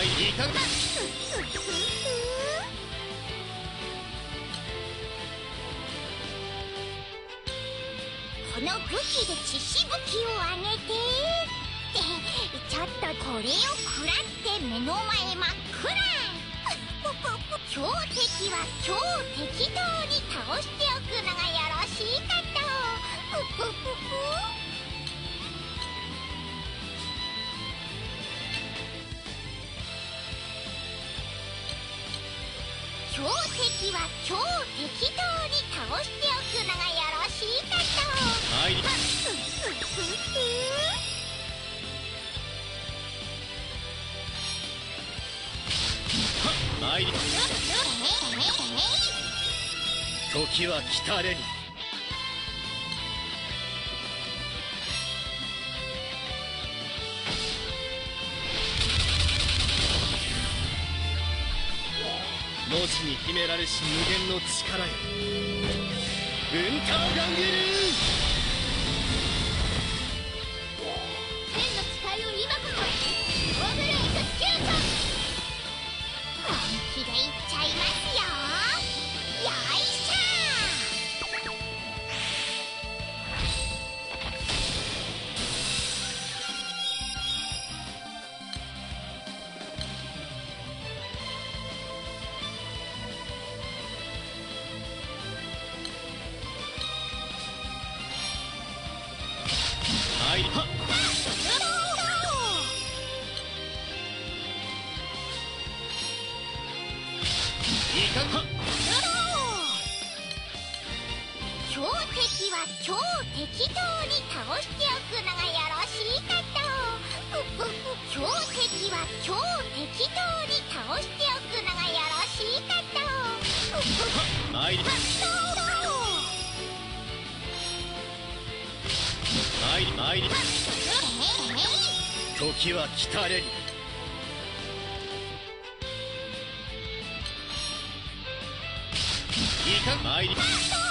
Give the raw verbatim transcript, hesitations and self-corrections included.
はい、いただきこの武器で血しぶきをあげてってちょっとこれを食らって目の前真っ暗強敵は強適当に倒しておくのがよろしいかと強敵は強適当に倒しておくのがよろしいかとはい、参ります。時は来たれに。文字に秘められし無限の力よ。文化をガンギル時は来たれり。いかん。